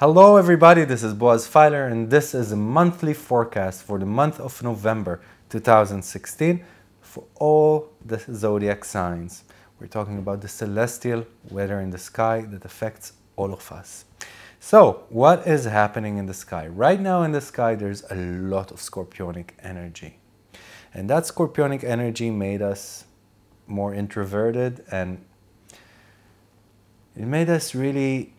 Hello everybody, this is Boaz Feiler and this is a monthly forecast for the month of November 2016 for all the zodiac signs. We're talking about the celestial weather in the sky that affects all of us. So, what is happening in the sky? Right now in the sky there's a lot of scorpionic energy. And that scorpionic energy made us more introverted and it made us really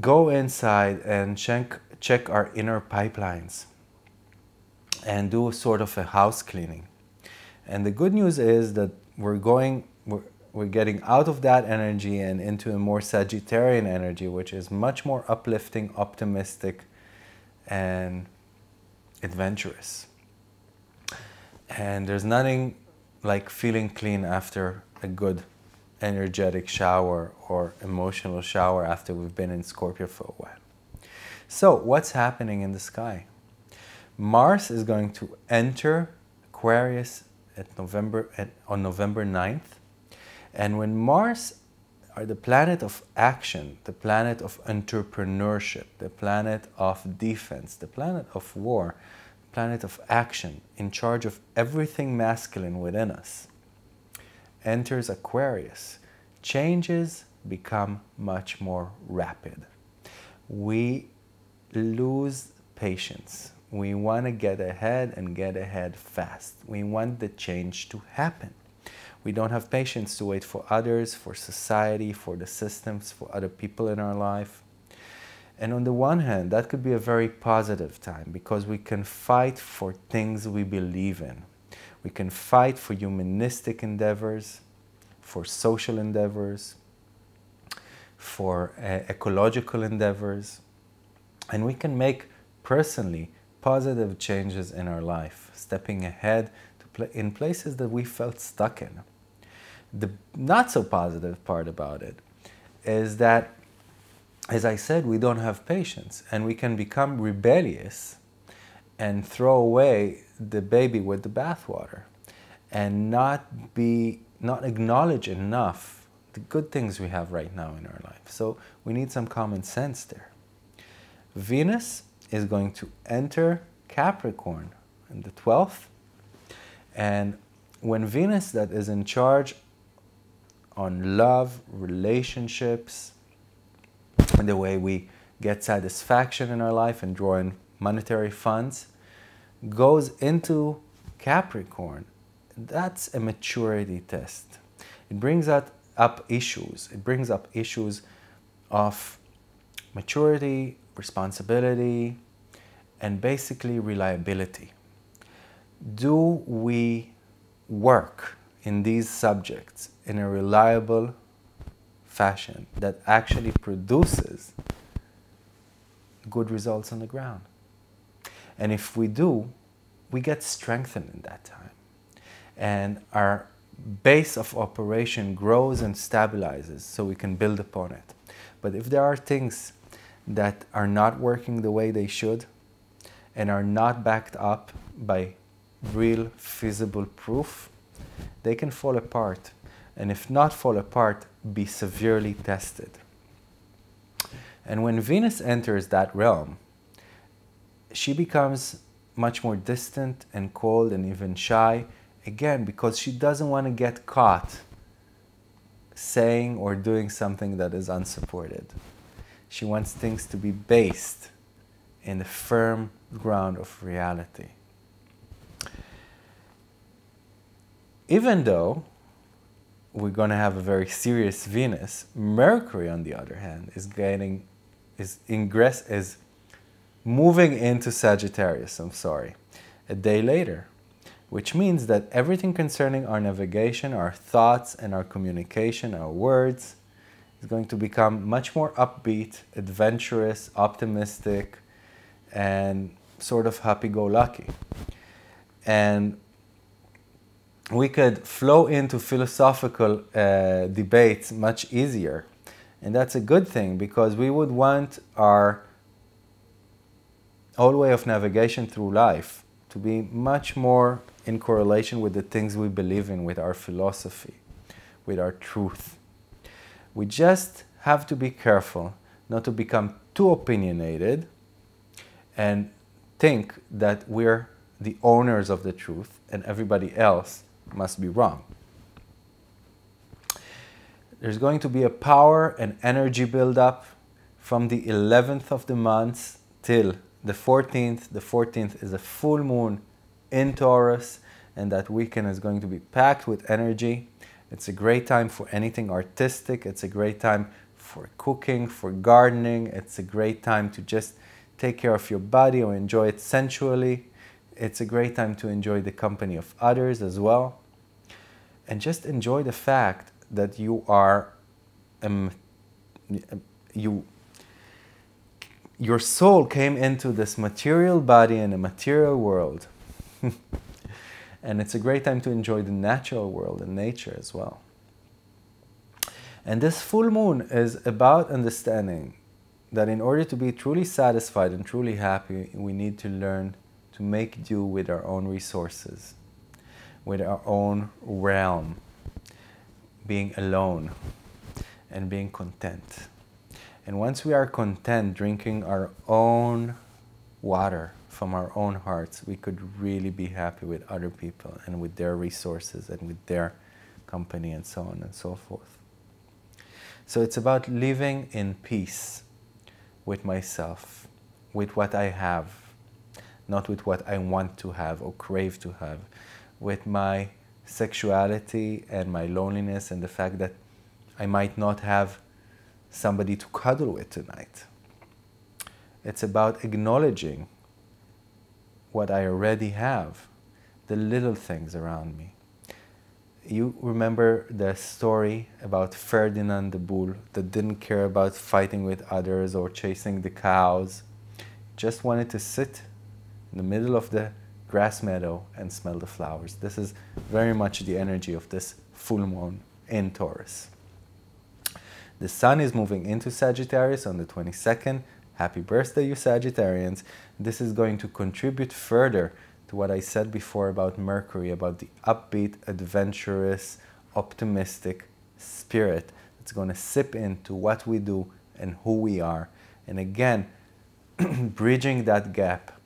go inside and check our inner pipelines and do a sort of a house cleaning. And the good news is that we're getting out of that energy and into a more Sagittarian energy, which is much more uplifting, optimistic, and adventurous. And there's nothing like feeling clean after a good energetic shower or emotional shower after we've been in Scorpio for a while. So what's happening in the sky? Mars is going to enter Aquarius on November 9th. And when Mars are the planet of action, the planet of entrepreneurship, the planet of defense, the planet of war, the planet of action, in charge of everything masculine within us, enters Aquarius, changes become much more rapid. We lose patience. We want to get ahead and get ahead fast. We want the change to happen. We don't have patience to wait for others, for society, for the systems, for other people in our life. And on the one hand, that could be a very positive time because we can fight for things we believe in. We can fight for humanistic endeavors, for social endeavors, for ecological endeavors, and we can make personally positive changes in our life, stepping ahead to in places that we felt stuck in. The not so positive part about it is that, as I said, we don't have patience and we can become rebellious and throw away the baby with the bathwater and not acknowledge enough the good things we have right now in our life. So we need some common sense there. Venus is going to enter Capricorn on the 12th. And when Venus, that is in charge on love, relationships, and the way we get satisfaction in our life and draw in monetary funds, goes into Capricorn, that's a maturity test. It brings up issues. It brings up issues of maturity, responsibility, and basically reliability. Do we work in these subjects in a reliable fashion that actually produces good results on the ground? And if we do, we get strengthened in that time. And our base of operation grows and stabilizes so we can build upon it. But if there are things that are not working the way they should and are not backed up by real feasible proof, they can fall apart. And if not fall apart, be severely tested. And when Venus enters that realm, she becomes much more distant and cold and even shy, again, because she doesn't want to get caught saying or doing something that is unsupported. She wants things to be based in the firm ground of reality. Even though we're going to have a very serious Venus, Mercury, on the other hand, is moving into Sagittarius, a day later, which means that everything concerning our navigation, our thoughts and our communication, our words, is going to become much more upbeat, adventurous, optimistic, and sort of happy-go-lucky. And we could flow into philosophical debates much easier. And that's a good thing because we would want our whole way of navigation through life to be much more in correlation with the things we believe in, with our philosophy, with our truth. We just have to be careful not to become too opinionated and think that we're the owners of the truth and everybody else must be wrong. There's going to be a power and energy buildup from the 11th of the month till the 14th. The 14th is a full moon in Taurus, and that weekend is going to be packed with energy. It's a great time for anything artistic. It's a great time for cooking, for gardening. It's a great time to just take care of your body or enjoy it sensually. It's a great time to enjoy the company of others as well. And just enjoy the fact that you are, your soul came into this material body in a material world. And it's a great time to enjoy the natural world and nature as well. And this full moon is about understanding that in order to be truly satisfied and truly happy, we need to learn to make do with our own resources, with our own realm, being alone and being content. And once we are content drinking our own water from our own hearts, we could really be happy with other people and with their resources and with their company and so on and so forth. So it's about living in peace with myself, with what I have, not with what I want to have or crave to have, with my sexuality and my loneliness and the fact that I might not have somebody to cuddle with tonight. It's about acknowledging what I already have, the little things around me. You remember the story about Ferdinand the Bull that didn't care about fighting with others or chasing the cows, just wanted to sit in the middle of the grass meadow and smell the flowers. This is very much the energy of this full moon in Taurus. The sun is moving into Sagittarius on the 22nd. Happy birthday, you Sagittarians. This is going to contribute further to what I said before about Mercury, about the upbeat, adventurous, optimistic spirit that's going to sip into what we do and who we are. And again, bridging that gap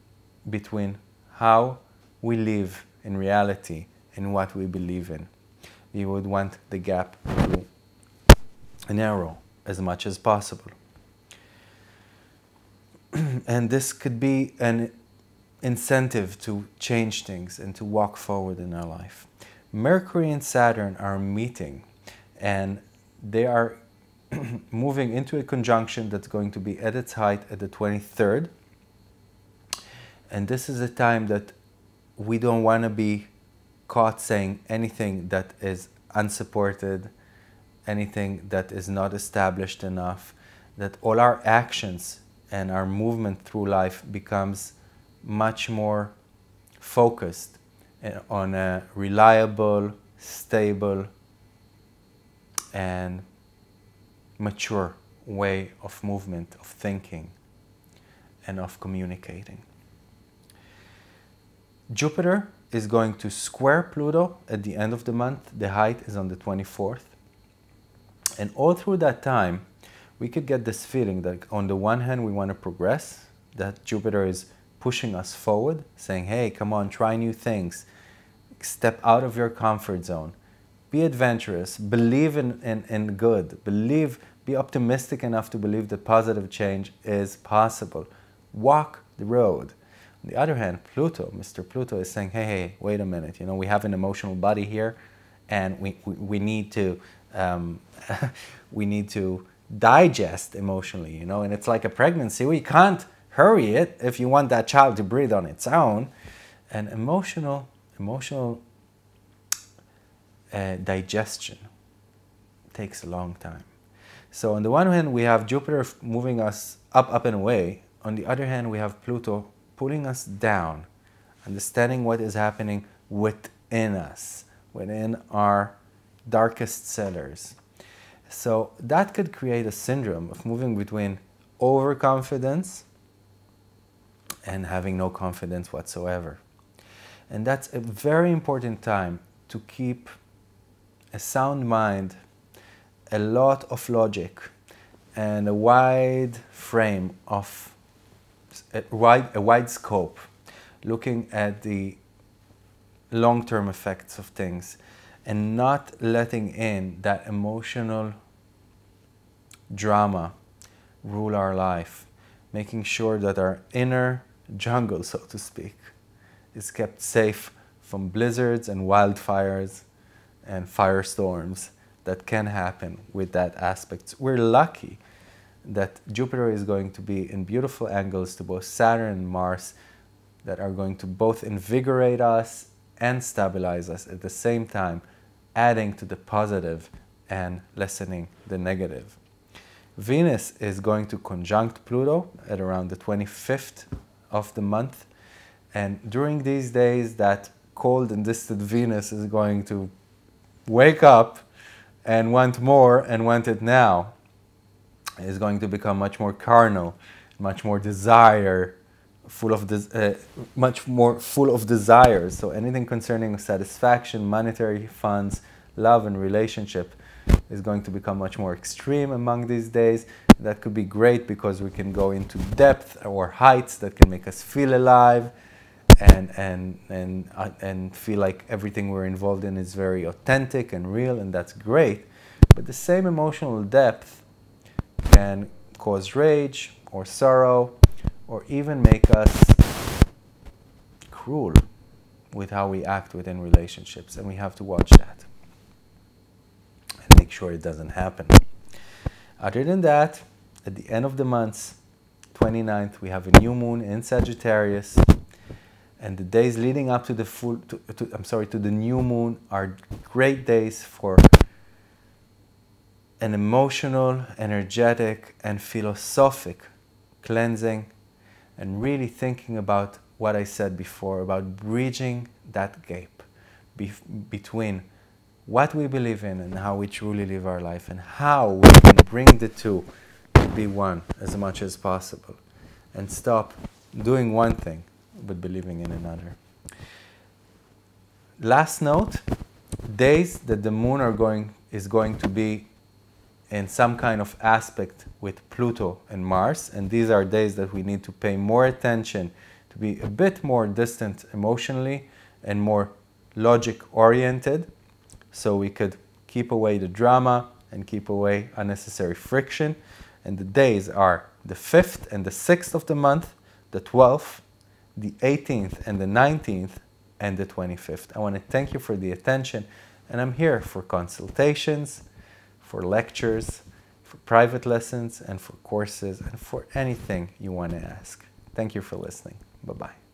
between how we live in reality and what we believe in. We would want the gap to narrow as much as possible. And this could be an incentive to change things and to walk forward in our life. Mercury and Saturn are meeting, and they are moving into a conjunction that's going to be at its height at the 23rd. And this is a time that we don't want to be caught saying anything that is unsupported, anything that is not established enough, that all our actions and our movement through life becomes much more focused on a reliable, stable, and mature way of movement, of thinking, and of communicating. Jupiter is going to square Pluto at the end of the month. The height is on the 24th. And all through that time, we could get this feeling that on the one hand, we want to progress, that Jupiter is pushing us forward, saying, hey, come on, try new things, step out of your comfort zone, be adventurous, believe in good, be optimistic enough to believe that positive change is possible, walk the road. On the other hand, Pluto, Mr. Pluto is saying, hey, hey, wait a minute, you know, we have an emotional body here and we need to, we need to digest emotionally, you know, and it's like a pregnancy. We can't hurry it if you want that child to breathe on its own. And emotional digestion takes a long time. So on the one hand, we have Jupiter moving us up, up and away. On the other hand, we have Pluto pulling us down, understanding what is happening within us, within our darkest cellars. So that could create a syndrome of moving between overconfidence and having no confidence whatsoever. And that's a very important time to keep a sound mind, a lot of logic, and a wide scope, looking at the long-term effects of things and not letting in that emotional drama rule our life, making sure that our inner jungle, so to speak, is kept safe from blizzards and wildfires and firestorms that can happen with that aspect. We're lucky that Jupiter is going to be in beautiful angles to both Saturn and Mars that are going to both invigorate us and stabilize us at the same time, adding to the positive and lessening the negative. Venus is going to conjunct Pluto at around the 25th of the month, and during these days that cold and distant Venus is going to wake up and want more and want it now. It is going to become much more carnal, much more desire, much more full of desire. So anything concerning satisfaction, monetary funds, love and relationship is going to become much more extreme among these days. That could be great because we can go into depth or heights that can make us feel alive and feel like everything we're involved in is very authentic and real, and that's great. But the same emotional depth can cause rage or sorrow or even make us cruel with how we act within relationships, and we have to watch that and make sure it doesn't happen. Other than that, at the end of the month, 29th, we have a new moon in Sagittarius, and the days leading up to the new moon are great days for an emotional, energetic, and philosophic cleansing, and really thinking about what I said before, about bridging that gap between what we believe in and how we truly live our life, and how we can bring the two to be one as much as possible, and stop doing one thing but believing in another. Last note, days that the moon is going to be in some kind of aspect with Pluto and Mars, and these are days that we need to pay more attention, to be a bit more distant emotionally and more logic oriented, so we could keep away the drama and keep away unnecessary friction. And the days are the 5th and the 6th of the month, the 12th, the 18th and the 19th, and the 25th. I want to thank you for the attention, and I'm here for consultations, for lectures, for private lessons, and for courses, and for anything you want to ask. Thank you for listening. Bye-bye.